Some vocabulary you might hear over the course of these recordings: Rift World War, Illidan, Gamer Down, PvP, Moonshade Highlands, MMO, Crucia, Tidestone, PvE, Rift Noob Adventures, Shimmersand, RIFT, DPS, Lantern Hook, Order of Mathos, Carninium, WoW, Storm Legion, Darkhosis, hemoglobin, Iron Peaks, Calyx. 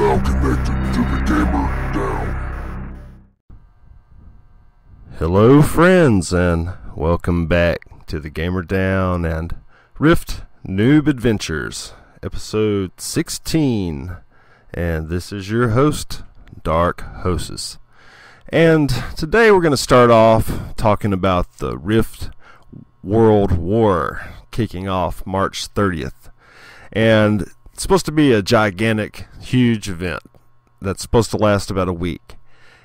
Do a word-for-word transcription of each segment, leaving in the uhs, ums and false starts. now connected to the Gamer Down. Hello friends, and welcome back to the Gamer Down and Rift Noob Adventures, episode sixteen. And this is your host, Darkhosis. And today we're going to start off talking about the Rift World War, kicking off March thirtieth. And it's supposed to be a gigantic, huge event that's supposed to last about a week.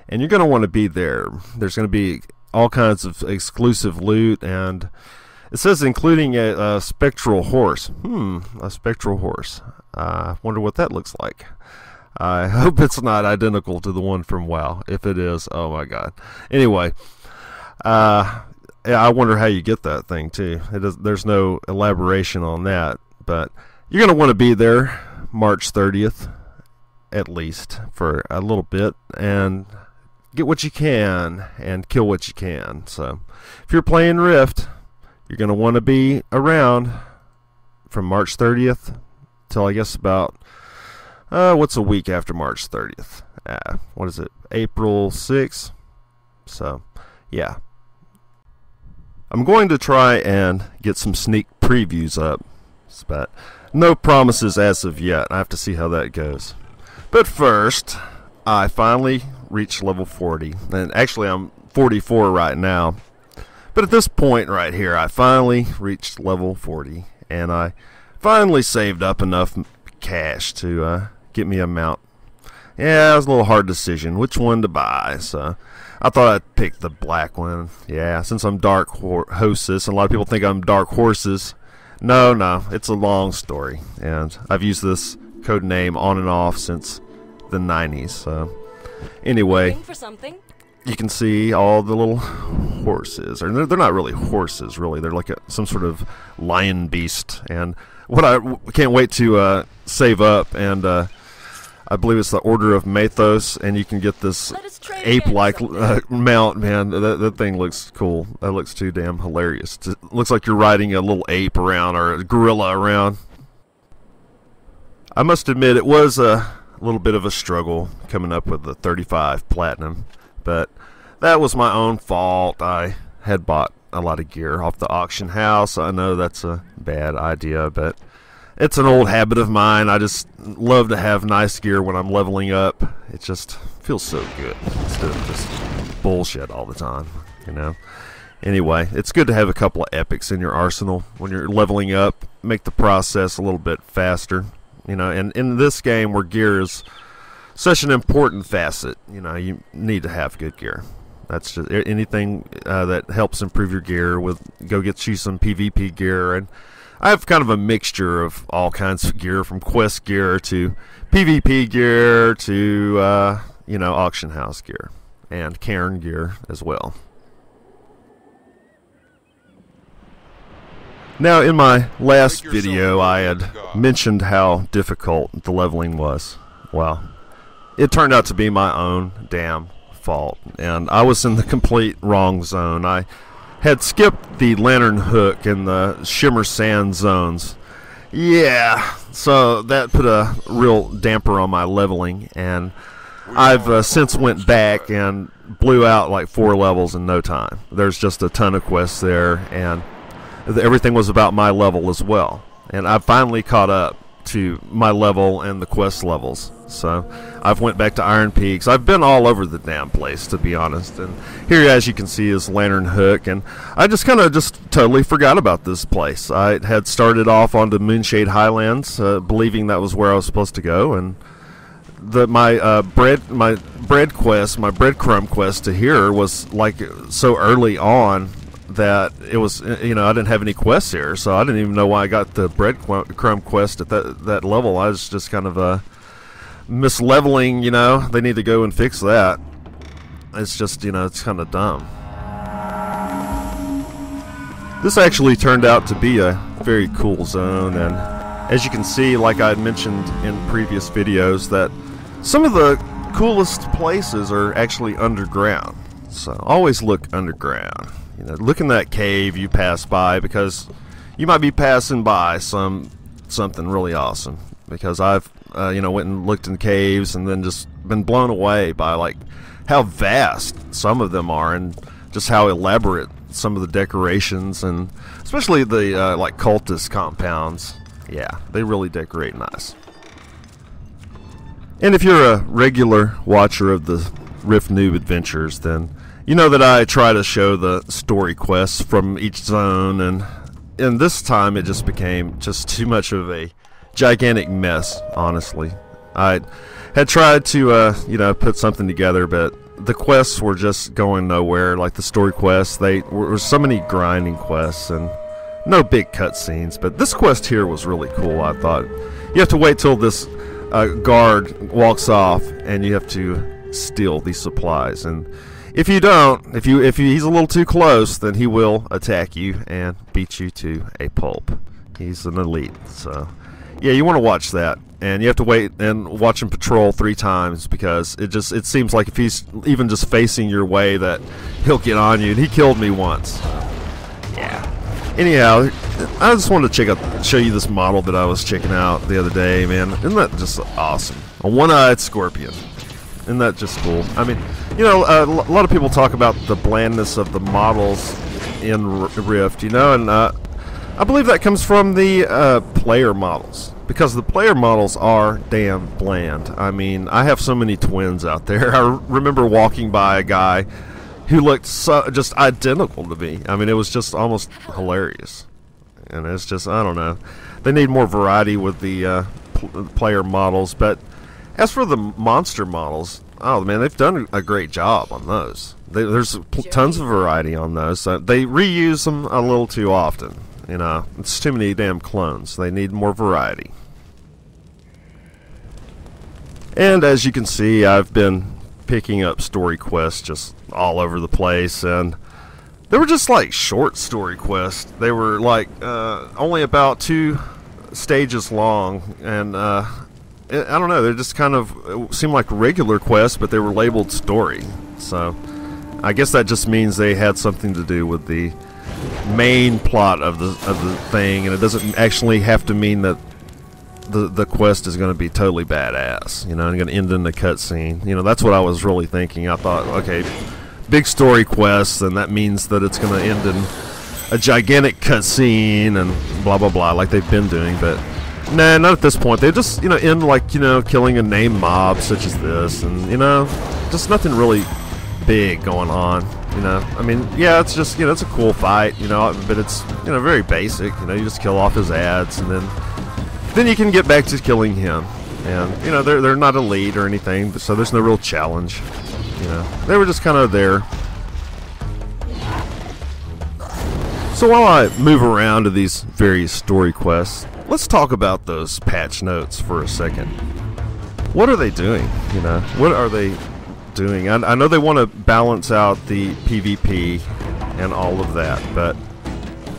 And you're going to want to be there. There's going to be all kinds of exclusive loot, and it says including a, a spectral horse. Hmm, a spectral horse. I uh, wonder what that looks like. I hope it's not identical to the one from WoW. If it is, oh my god. Anyway, uh, I wonder how you get that thing too. It is, there's no elaboration on that, but you're going to want to be there March thirtieth at least for a little bit and get what you can and kill what you can. So if you're playing Rift, you're going to want to be around from March thirtieth till I guess about Uh, what's a week after March thirtieth? Uh, what is it? April sixth? So, yeah. I'm going to try and get some sneak previews up, but no promises as of yet. I have to see how that goes. But first, I finally reached level forty. And actually, I'm forty-four right now. But at this point right here, I finally reached level forty. And I finally saved up enough cash to uh, get me a mount. Yeah, it was a little hard decision which one to buy, so I thought I'd pick the black one. Yeah, since I'm Darkhosis, and a lot of people think I'm Darkhosis. No, no, it's a long story, and I've used this code name on and off since the nineties. So anyway, for something? You can see all the little horses, or they're, they're not really horses, really. They're like a, some sort of lion beast, and what I can't wait to uh, save up, and uh, I believe it's the Order of Mathos, and you can get this ape-like uh, mount, man. That, that thing looks cool. That looks too damn hilarious. It looks like you're riding a little ape around, or a gorilla around. I must admit, it was a little bit of a struggle coming up with the thirty-five Platinum, but that was my own fault. I had bought a lot of gear off the auction house. I know that's a bad idea, but it's an old habit of mine. I just love to have nice gear when I'm leveling up. It just feels so good instead of just bullshit all the time, you know. Anyway, it's good to have a couple of epics in your arsenal when you're leveling up. Make the process a little bit faster, you know. And in this game where gear is such an important facet, you know, you need to have good gear. That's just anything uh, that helps improve your gear. With go get you some PvP gear, and I have kind of a mixture of all kinds of gear, from quest gear to PvP gear to uh, you know, auction house gear and cairn gear as well. Now, in my last video, I had mentioned how difficult the leveling was. Well, it turned out to be my own damn fault, and I was in the complete wrong zone. I had skipped the Lantern Hook and the Shimmersand zones. Yeah, so that put a real damper on my leveling, and I've uh, since went back and blew out like four levels in no time. There's just a ton of quests there, and everything was about my level as well, and I finally caught up to my level and the quest levels. So I've went back to Iron Peaks. I've been all over the damn place, to be honest. And here, as you can see, is Lantern Hook, and I just kind of just totally forgot about this place. I had started off onto Moonshade Highlands, uh, believing that was where I was supposed to go, and the my uh, bread my bread quest, my breadcrumb quest to here was like so early on that it was, you know, I didn't have any quests here, so I didn't even know why I got the breadcrumb quest at that that level. I was just kind of uh, misleveling, you know. They need to go and fix that. It's just, you know, it's kind of dumb. This actually turned out to be a very cool zone, and as you can see, like I had mentioned in previous videos, that some of the coolest places are actually underground. So always look underground. You know, look in that cave you pass by, because you might be passing by some something really awesome. Because I've uh, you know, went and looked in caves and then just been blown away by like how vast some of them are and just how elaborate some of the decorations, and especially the uh, like cultist compounds. Yeah, they really decorate nice. And if you're a regular watcher of the Rift Noob Adventures, then you know that I try to show the story quests from each zone, and in this time it just became just too much of a gigantic mess, honestly. I had tried to, uh, you know, put something together, but the quests were just going nowhere. Like the story quests, they were, were so many grinding quests and no big cutscenes. But this quest here was really cool, I thought. You have to wait till this uh, guard walks off, and you have to steal these supplies. And if you don't, if you if you, he's a little too close, then he will attack you and beat you to a pulp. He's an elite, so yeah, you want to watch that. And you have to wait and watch him patrol three times, because it just it seems like if he's even just facing your way that he'll get on you. And he killed me once. Yeah. Anyhow, I just wanted to check out, show you this model that I was checking out the other day, man. Isn't that just awesome? A one-eyed scorpion. Isn't that just cool? I mean, you know, a lot of people talk about the blandness of the models in Rift, you know, and uh, I believe that comes from the uh, player models. Because the player models are damn bland. I mean, I have so many twins out there. I remember walking by a guy who looked so, just identical to me. I mean, it was just almost hilarious. And it's just, I don't know. They need more variety with the uh, pl player models. But as for the monster models, oh man, they've done a great job on those. They, there's tons of variety on those. So they reuse them a little too often. You know, it's too many damn clones. They need more variety. And as you can see, I've been picking up story quests just all over the place, and they were just like short story quests. They were like uh, only about two stages long, and uh, I don't know, they just kind of seemed like regular quests, but they were labeled story. So I guess that just means they had something to do with the main plot of the of the thing, and it doesn't actually have to mean that the the quest is going to be totally badass, you know, and going to end in the cutscene. You know, that's what I was really thinking. I thought, okay, big story quests, and that means that it's going to end in a gigantic cutscene and blah blah blah, like they've been doing. But nah, not at this point. They just, you know, end like, you know, killing a named mob such as this, and you know, just nothing really big going on. You know, I mean, yeah, it's just, you know, it's a cool fight, you know, but it's, you know, very basic. You know, you just kill off his ads, and then then you can get back to killing him. And, you know, they're, they're not elite or anything, so there's no real challenge. You know, they were just kind of there. So while I move around to these various story quests, let's talk about those patch notes for a second. What are they doing? You know, what are they doing? I, I know they want to balance out the PvP and all of that, but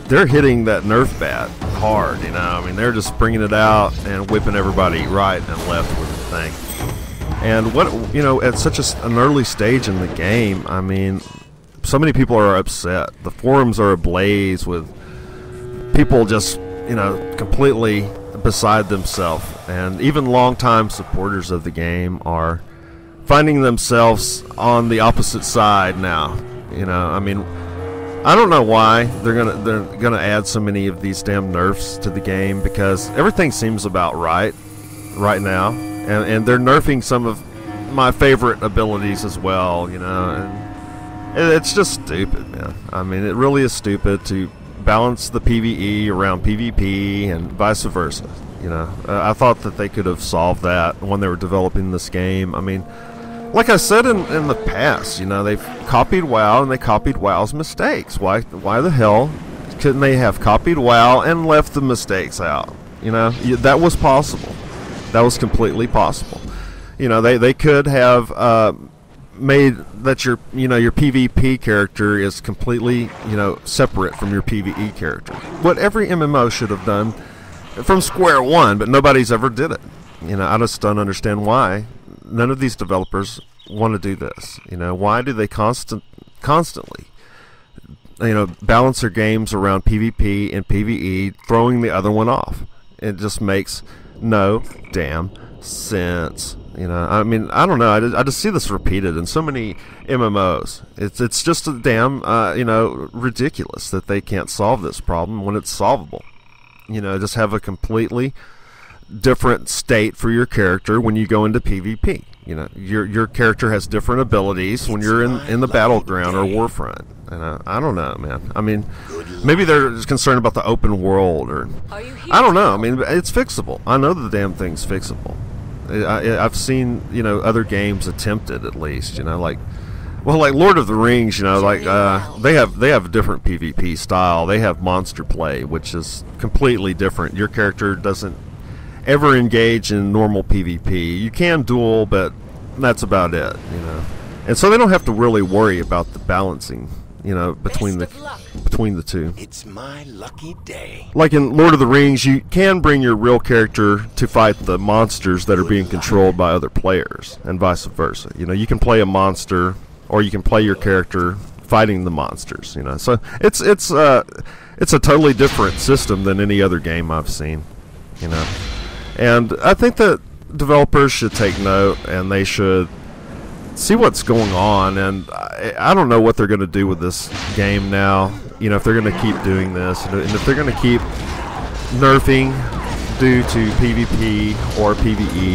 they're hitting that nerf bat hard, you know. I mean, they're just bringing it out and whipping everybody right and left with the thing. And what, you know, at such a, an early stage in the game, I mean, so many people are upset. The forums are ablaze with people just, you know, completely beside themselves, and even longtime supporters of the game are finding themselves on the opposite side now. You know, I mean, I don't know why they're gonna they're gonna add so many of these damn nerfs to the game, because everything seems about right right now, and and they're nerfing some of my favorite abilities as well. You know, and it's just stupid, man. I mean, it really is stupid to balance the PvE around PvP and vice versa. You know, uh, I thought that they could have solved that when they were developing this game. I mean, like I said in, in the past, you know, they've copied WoW and they copied WoW's mistakes. Why why the hell couldn't they have copied WoW and left the mistakes out? You know, that was possible. That was completely possible. You know, they, they could have uh, made that your, you know, your PvP character is completely, you know, separate from your PvE character. What every M M O should have done from square one, but nobody's ever did it. You know, I just don't understand why none of these developers want to do this. You know, why do they constant, constantly, you know, balance their games around PvP and PvE, throwing the other one off? It just makes no damn since, you know, I mean, I don't know, I just, I just see this repeated in so many M M Os. It's it's just a damn, uh, you know, ridiculous that they can't solve this problem when it's solvable. You know, just have a completely different state for your character when you go into P v P. You know, your your character has different abilities it's when you're in, in the battleground day. or warfront. And I, I don't know, man. I mean, maybe they're just concerned about the open world, or I don't know. I mean, it's fixable. I know the damn thing's fixable. I, I've seen, you know, other games attempted, at least, you know, like, well, like Lord of the Rings, you know, like uh, they have they have a different P v P style. They have monster play, which is completely different. Your character doesn't ever engage in normal P v P. You can duel, but that's about it, you know. And so they don't have to really worry about the balancing, you know, between the between the two. It's my lucky day. Like in Lord of the Rings, you can bring your real character to fight the monsters that are being controlled by other players, and vice versa. You know, you can play a monster, or you can play your character fighting the monsters. You know, so it's it's uh it's a totally different system than any other game I've seen. You know, and I think that developers should take note, and they should see what's going on, and I, I don't know what they're going to do with this game now. You know, if they're going to keep doing this, and if they're going to keep nerfing due to P v P or P v E,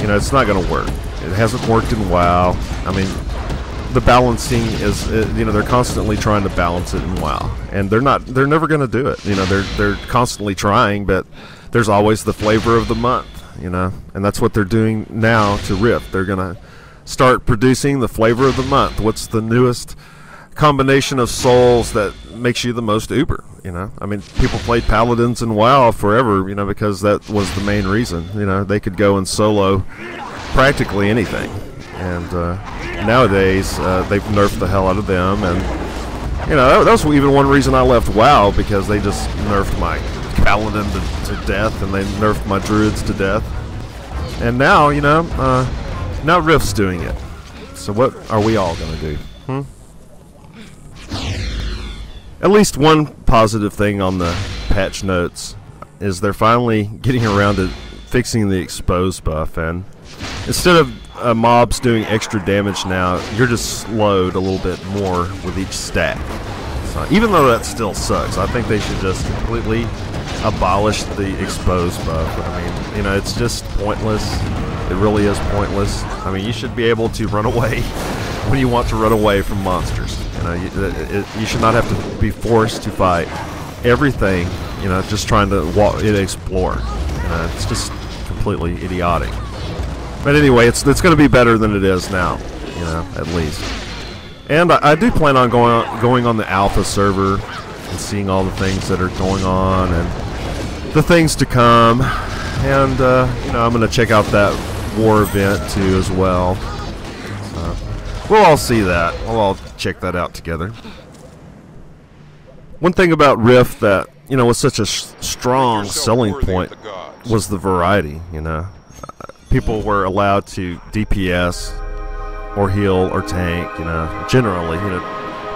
you know, it's not going to work. It hasn't worked in WoW. I mean, the balancing is, you know, they're constantly trying to balance it in WoW, and they're not, they're never going to do it. You know, they're they're constantly trying, but there's always the flavor of the month, you know, and that's what they're doing now to Rift. They're going to start producing the flavor of the month. What's the newest combination of souls that makes you the most uber? You know, I mean, people played paladins in WoW forever, you know, because that was the main reason. You know, they could go and solo practically anything, and uh, nowadays uh, they've nerfed the hell out of them. And you know, that was even one reason I left WoW, because they just nerfed my paladin to, to death, and they nerfed my druids to death, and now, you know, uh, now Rift's doing it. So what are we all going to do? Hmm? At least one positive thing on the patch notes is they're finally getting around to fixing the expose buff, and instead of uh, mobs doing extra damage now, you're just slowed a little bit more with each stack. So even though that still sucks, I think they should just completely abolish the expose buff. I mean, you know, it's just pointless. It really is pointless. I mean, you should be able to run away when you want to run away from monsters. You know, you, it, it, you should not have to be forced to fight everything, you know, just trying to walk and explore. You know, it's just completely idiotic. But anyway, it's, it's going to be better than it is now, you know, at least. And I, I do plan on going on, going on the alpha server and seeing all the things that are going on and the things to come. And, uh, you know, I'm going to check out that war event too as well. So we'll all see that. We'll all check that out together. One thing about Rift that, you know, was such a strong selling point was the variety. You know, people were allowed to D P S or heal or tank. You know, generally, you know,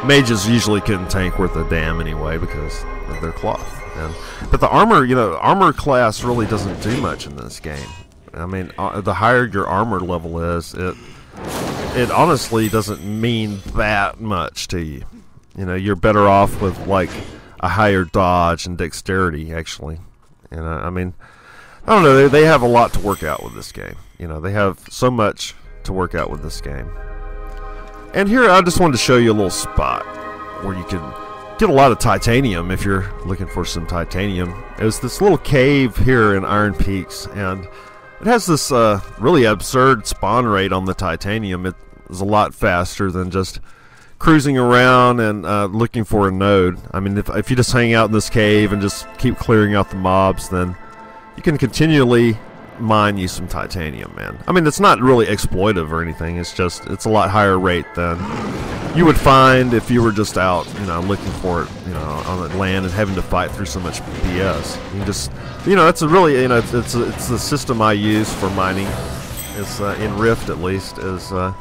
mages usually couldn't tank worth a damn anyway because of their cloth. And, but the armor, you know, armor class really doesn't do much in this game. I mean, uh, the higher your armor level is, it it honestly doesn't mean that much to you. You know, you're better off with like a higher dodge and dexterity, actually. You know, I mean, I don't know. They, they have a lot to work out with this game. You know, they have so much to work out with this game. And here, I just wanted to show you a little spot where you can get a lot of titanium if you're looking for some titanium. There's this little cave here in Iron Peaks, and it has this uh, really absurd spawn rate on the titanium. It is a lot faster than just cruising around and uh, looking for a node. I mean, if, if you just hang out in this cave and just keep clearing out the mobs, then you can continually mine you some titanium, man. I mean, it's not really exploitive or anything. It's just, it's a lot higher rate than you would find if you were just out, you know, looking for it, you know, on the land and having to fight through so much B S. You just, you know, it's a really, you know, it's it's, a, it's the system I use for mining. It's uh, in Rift, at least, is uh,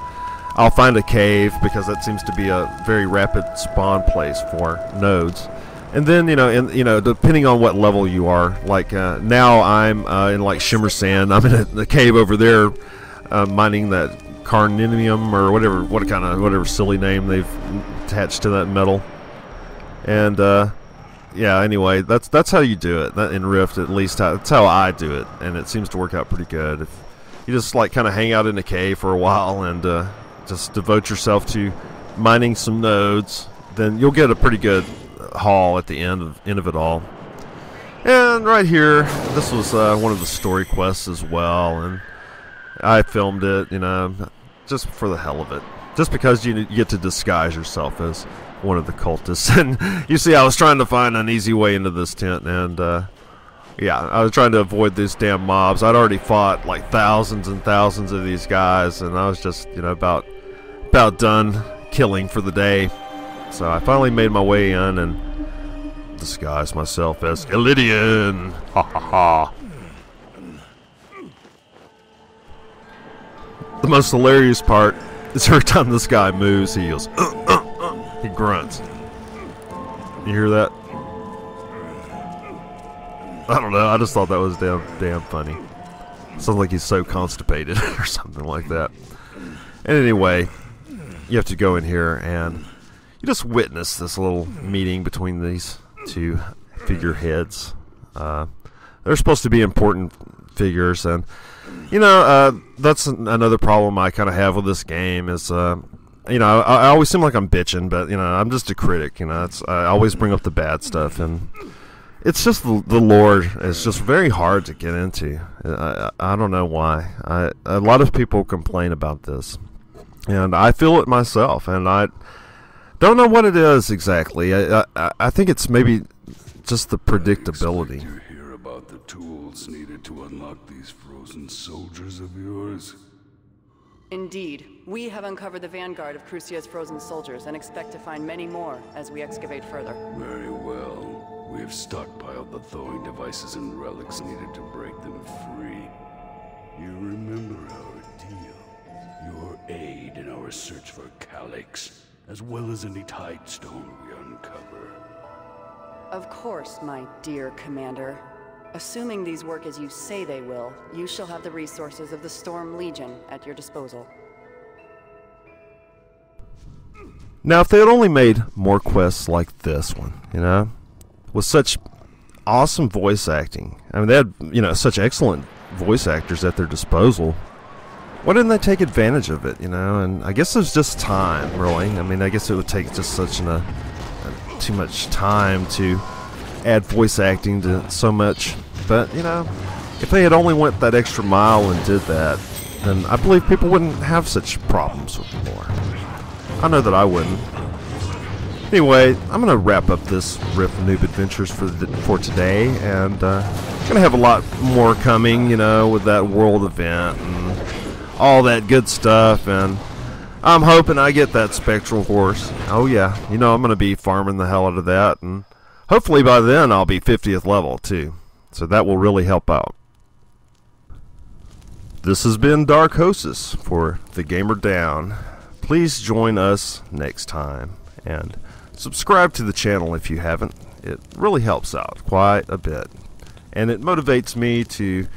I'll find a cave because that seems to be a very rapid spawn place for nodes. And then, you know, and you know, depending on what level you are, like uh, now I'm uh, in like Shimmersand. I'm in a, the cave over there, uh, mining that Carninium or whatever, what kind of whatever silly name they've attached to that metal. And uh, yeah, anyway, that's that's how you do it. That in Rift, at least, how, that's how I do it, and it seems to work out pretty good. If you just like kind of hang out in a cave for a while and uh, just devote yourself to mining some nodes, then you'll get a pretty good haul at the end of end of it all. And right here, this was uh, one of the story quests as well, and I filmed it, you know, just for the hell of it, just because you, you get to disguise yourself as one of the cultists. And you see, I was trying to find an easy way into this tent, and uh, yeah, I was trying to avoid these damn mobs. I'd already fought like thousands and thousands of these guys, and I was just, you know, about about done killing for the day. So I finally made my way in and disguised myself as Illidan. Ha ha ha. The most hilarious part is every time this guy moves, he goes, uh, uh, uh, he grunts. You hear that? I don't know, I just thought that was damn, damn funny. Sounds like he's so constipated or something like that. And anyway, you have to go in here and you just witness this little meeting between these two figureheads. Uh, they're supposed to be important figures, and you know, uh, that's an, another problem I kind of have with this game is, uh, you know, I, I always seem like I'm bitching, but you know, I'm just a critic. You know, it's, I always bring up the bad stuff, and it's just the, the lore is just very hard to get into. I, I, I don't know why. I, a lot of people complain about this, and I feel it myself, and I. Don't know what it is exactly. I, I I think it's maybe just the predictability. Did you hear about the tools needed to unlock these frozen soldiers of yours? Indeed, we have uncovered the vanguard of Crucia's frozen soldiers and expect to find many more as we excavate further. Very well. We have stockpiled the thawing devices and relics needed to break them free. You remember our deal. Your aid in our search for Calyx, as well as any Tidestone we uncover. Of course, my dear Commander. Assuming these work as you say they will, you shall have the resources of the Storm Legion at your disposal. Now, if they had only made more quests like this one, you know, with such awesome voice acting. I mean, they had, you know, such excellent voice actors at their disposal. Why didn't they take advantage of it, you know? And I guess it was just time, really. I mean, I guess it would take just such an, uh, too much time to add voice acting to so much. But, you know, if they had only went that extra mile and did that, then I believe people wouldn't have such problems with lore. I know that I wouldn't. Anyway, I'm going to wrap up this Rift Noob Adventures for the, for today, and uh, going to have a lot more coming, you know, with that world event and all that good stuff, and I'm hoping I get that spectral horse. Oh yeah, you know, I'm gonna be farming the hell out of that, and hopefully by then I'll be fiftieth level too, so that will really help out. This has been Darkhosis for the Gamer Down. Please join us next time, and subscribe to the channel if you haven't. It really helps out quite a bit, and it motivates me to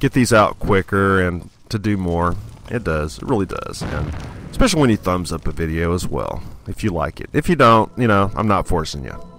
get these out quicker and to do more. It does, it really does. And especially when you thumbs up a video as well, if you like it. If you don't, you know, I'm not forcing you.